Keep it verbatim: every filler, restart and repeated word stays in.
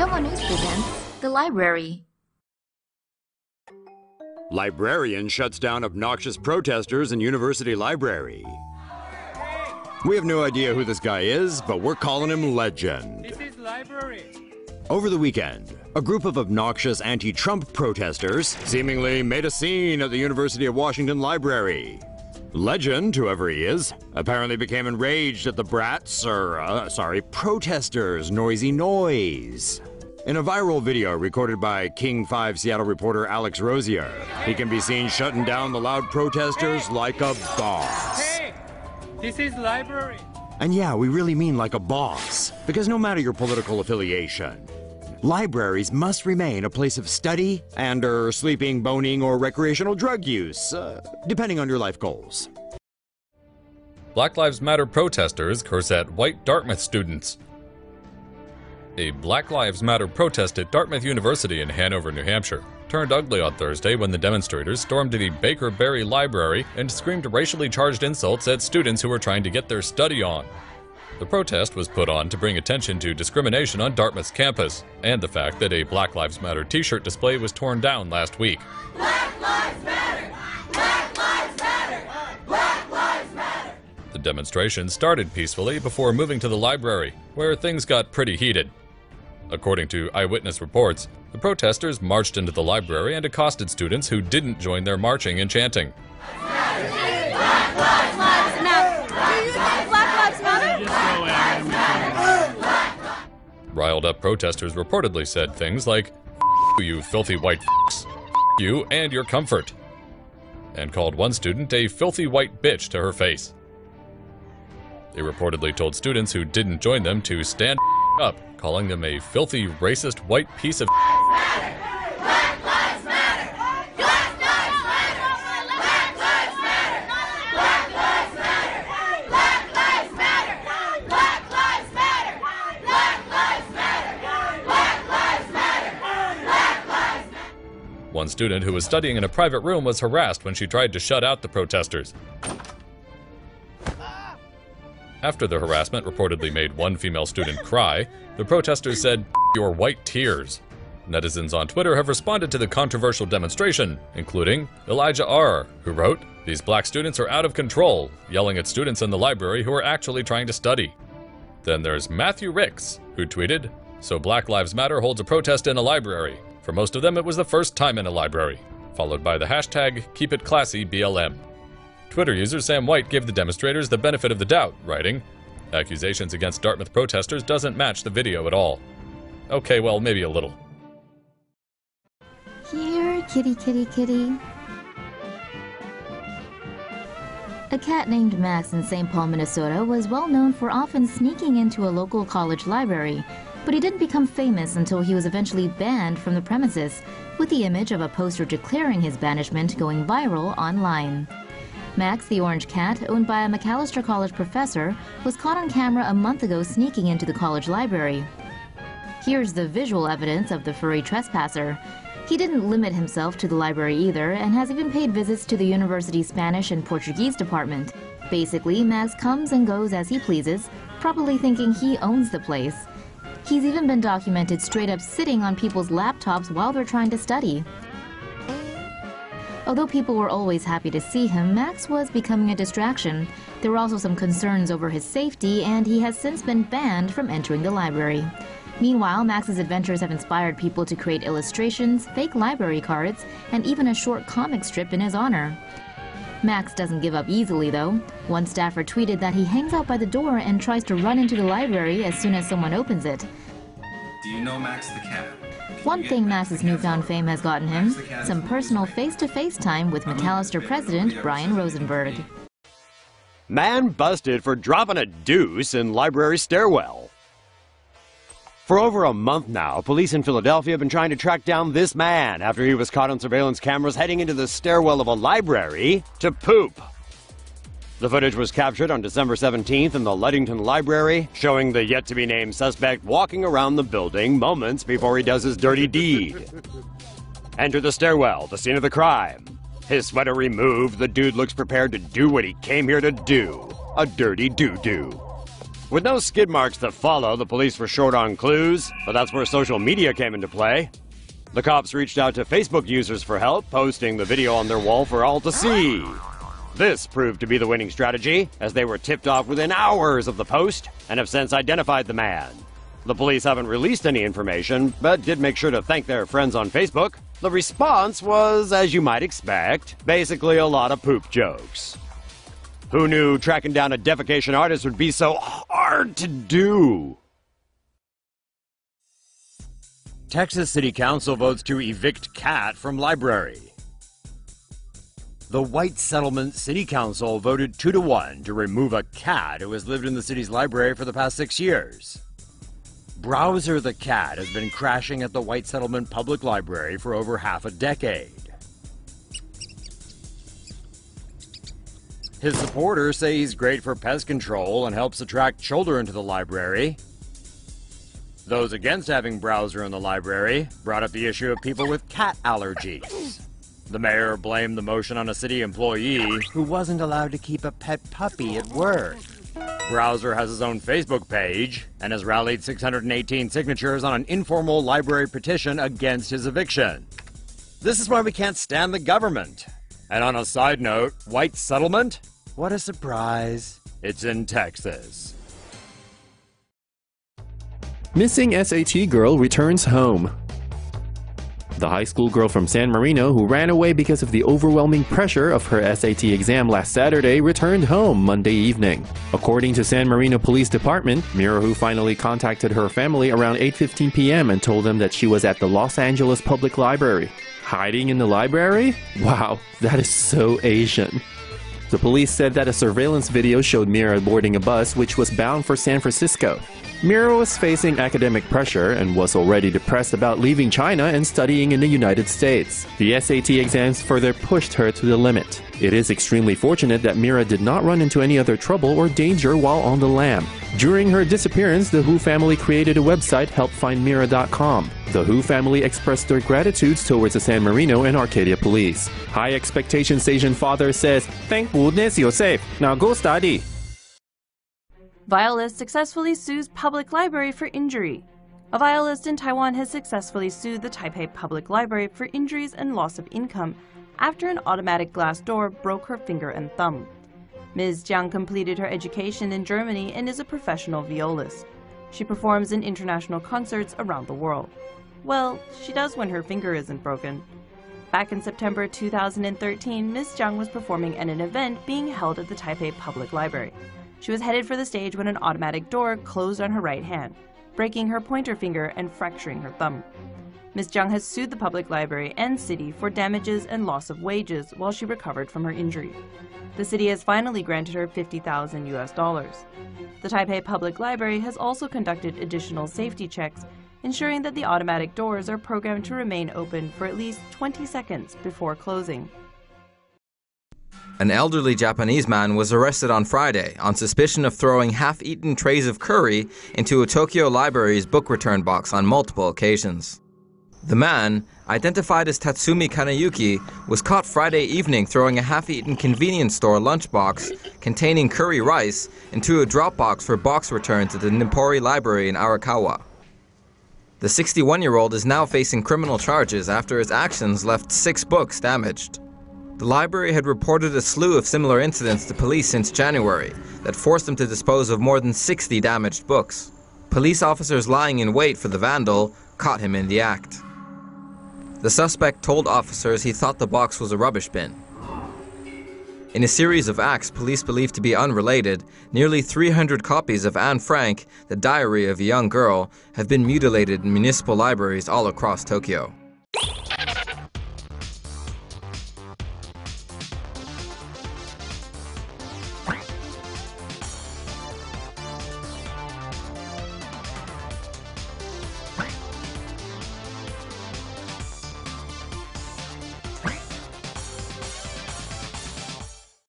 TomoNews presents The Library. Librarian shuts down obnoxious protesters in university library. We have no idea who this guy is, but we're calling him Legend. This is library. Over the weekend, a group of obnoxious anti-Trump protesters seemingly made a scene at the University of Washington Library. Legend, whoever he is, apparently became enraged at the brats, or, uh, sorry, protesters' noisy noise. In a viral video recorded by King five Seattle reporter Alex Rosier, he can be seen shutting down the loud protesters hey. like a boss. Hey, this is library. And yeah, we really mean like a boss, because no matter your political affiliation, libraries must remain a place of study and or sleeping, boning, or recreational drug use, uh, depending on your life goals. Black Lives Matter protesters curse at white Dartmouth students. A Black Lives Matter protest at Dartmouth University in Hanover, New Hampshire, turned ugly on Thursday when the demonstrators stormed the Baker Berry Library and screamed racially charged insults at students who were trying to get their study on. The protest was put on to bring attention to discrimination on Dartmouth's campus and the fact that a Black Lives Matter t-shirt display was torn down last week. Black Lives Matter! Black Lives Matter! Black Lives Matter! The demonstration started peacefully before moving to the library, where things got pretty heated. According to eyewitness reports, the protesters marched into the library and accosted students who didn't join their marching and chanting. Black Lives Matter! Now, do you think Black Lives Matter? Black Lives Matter! Black Lives Matter! Riled up protesters reportedly said things like, "F*** you filthy white f***s, f*** you and your comfort," and called one student a filthy white bitch to her face. They reportedly told students who didn't join them to stand up, calling them a filthy, racist, white piece of s***. One student who was studying in a private room was harassed when she tried to shut out the protesters. After the harassment reportedly made one female student cry, the protesters said, "Your white tears." Netizens on Twitter have responded to the controversial demonstration, including Elijah R., who wrote, "These black students are out of control, yelling at students in the library who are actually trying to study." Then there's Matthew Ricks, who tweeted, "So Black Lives Matter holds a protest in a library. For most of them, it was the first time in a library," followed by the hashtag Keep It Classy B L M. Twitter user Sam White gave the demonstrators the benefit of the doubt, writing, "Accusations against Dartmouth protesters doesn't match the video at all." Okay, well, maybe a little. Here, kitty, kitty, kitty. A cat named Max in Saint Paul, Minnesota was well known for often sneaking into a local college library, but he didn't become famous until he was eventually banned from the premises, with the image of a poster declaring his banishment going viral online. Max, the orange cat, owned by a Macalester College professor, was caught on camera a month ago sneaking into the college library. Here's the visual evidence of the furry trespasser. He didn't limit himself to the library either, and has even paid visits to the university's Spanish and Portuguese department. Basically, Max comes and goes as he pleases, probably thinking he owns the place. He's even been documented straight up sitting on people's laptops while they're trying to study. Although people were always happy to see him, Max was becoming a distraction. There were also some concerns over his safety, and he has since been banned from entering the library. Meanwhile, Max's adventures have inspired people to create illustrations, fake library cards, and even a short comic strip in his honor. Max doesn't give up easily, though. One staffer tweeted that he hangs out by the door and tries to run into the library as soon as someone opens it. Do you know Max the cat? One thing Max's newfound fame has gotten him, some personal face-to-face time with Macalester president Brian Rosenberg. Man busted for dropping a deuce in library stairwell. For over a month now, police in Philadelphia have been trying to track down this man after he was caught on surveillance cameras heading into the stairwell of a library to poop. The footage was captured on December seventeenth in the Ludington Library, showing the yet-to-be-named suspect walking around the building moments before he does his dirty deed. Enter the stairwell, the scene of the crime. His sweater removed, the dude looks prepared to do what he came here to do, a dirty doo-doo. With no skid marks that follow, the police were short on clues, but that's where social media came into play. The cops reached out to Facebook users for help, posting the video on their wall for all to see. This proved to be the winning strategy, as they were tipped off within hours of the post and have since identified the man. The police haven't released any information, but did make sure to thank their friends on Facebook. The response was, as you might expect, basically a lot of poop jokes. Who knew tracking down a defecation artist would be so hard to do? Texas City Council votes to evict cat from library. The White Settlement City Council voted two to one to remove a cat who has lived in the city's library for the past six years. Browser the cat has been crashing at the White Settlement Public Library for over half a decade. His supporters say he's great for pest control and helps attract children to the library. Those against having Browser in the library brought up the issue of people with cat allergies. The mayor blamed the motion on a city employee who wasn't allowed to keep a pet puppy at work. Browser has his own Facebook page and has rallied six hundred eighteen signatures on an informal library petition against his eviction. This is why we can't stand the government. And on a side note, White Settlement? What a surprise. It's in Texas. Missing S A T girl returns home. The high school girl from San Marino who ran away because of the overwhelming pressure of her S A T exam last Saturday returned home Monday evening. According to San Marino Police Department, Mira who finally contacted her family around eight fifteen p m and told them that she was at the Los Angeles Public Library. Hiding in the library? Wow, that is so Asian. The police said that a surveillance video showed Mira boarding a bus which was bound for San Francisco. Mira was facing academic pressure and was already depressed about leaving China and studying in the United States. The S A T exams further pushed her to the limit. It is extremely fortunate that Mira did not run into any other trouble or danger while on the lam. During her disappearance, the Wu family created a website, Help Find Mira dot com. The Wu family expressed their gratitudes towards the San Marino and Arcadia Police. High expectations Asian father says, "Thank goodness you're safe. Now go study." Violist successfully sues public library for injury. A violist in Taiwan has successfully sued the Taipei Public Library for injuries and loss of income after an automatic glass door broke her finger and thumb. Miz Jiang completed her education in Germany and is a professional violist. She performs in international concerts around the world. Well, she does when her finger isn't broken. Back in September two thousand thirteen, Miz Jiang was performing at an event being held at the Taipei Public Library. She was headed for the stage when an automatic door closed on her right hand, breaking her pointer finger and fracturing her thumb. Miz Jiang has sued the public library and city for damages and loss of wages while she recovered from her injury. The city has finally granted her fifty thousand U S dollars. The Taipei Public Library has also conducted additional safety checks, ensuring that the automatic doors are programmed to remain open for at least twenty seconds before closing. An elderly Japanese man was arrested on Friday on suspicion of throwing half-eaten trays of curry into a Tokyo library's book return box on multiple occasions. The man, identified as Tatsumi Kanayuki, was caught Friday evening throwing a half-eaten convenience store lunchbox containing curry rice into a drop box for box returns at the Nippori Library in Arakawa. The sixty-one-year-old is now facing criminal charges after his actions left six books damaged. The library had reported a slew of similar incidents to police since January that forced them to dispose of more than sixty damaged books. Police officers lying in wait for the vandal caught him in the act. The suspect told officers he thought the box was a rubbish bin. In a series of acts police believed to be unrelated, nearly three hundred copies of Anne Frank, the diary of a young girl, have been mutilated in municipal libraries all across Tokyo.